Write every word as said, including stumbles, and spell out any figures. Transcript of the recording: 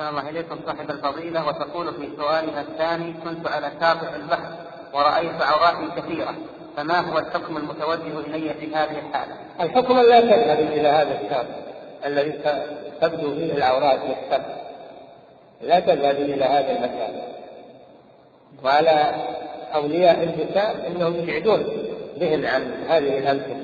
أحسن الله إليكم صاحب الفضيلة، وتقول في سؤالها الثاني: كنت أنا تابع البحث ورأيت عورات كثيرة، فما هو الحكم المتوجه إلي في هذه الحالة؟ الحكم لا تذهب إلى هذا الشاب الذي تبدو فيه العورات يحتفل، لا تذهب إلى هذا المكان. وعلى أولياء البسام أنهم يبعدون بهم عن هذه الأمثلة،